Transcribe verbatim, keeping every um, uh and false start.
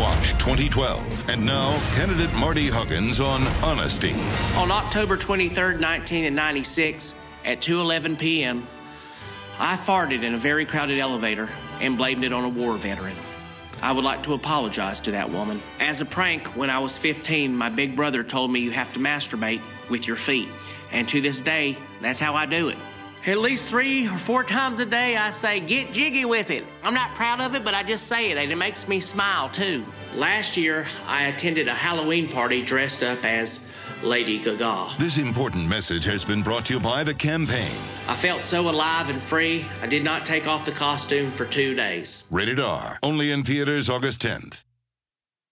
Watch twenty twelve. And now, candidate Marty Huggins on honesty. On October twenty-third, nineteen ninety-six, at two eleven p m, I farted in a very crowded elevator and blamed it on a war veteran. I would like to apologize to that woman. As a prank, when I was fifteen, my big brother told me you have to masturbate with your feet. And to this day, that's how I do it. At least three or four times a day, I say, get jiggy with it. I'm not proud of it, but I just say it, and it makes me smile, too. Last year, I attended a Halloween party dressed up as Lady Gaga. This important message has been brought to you by the campaign. I felt so alive and free, I did not take off the costume for two days. Rated R, only in theaters August tenth.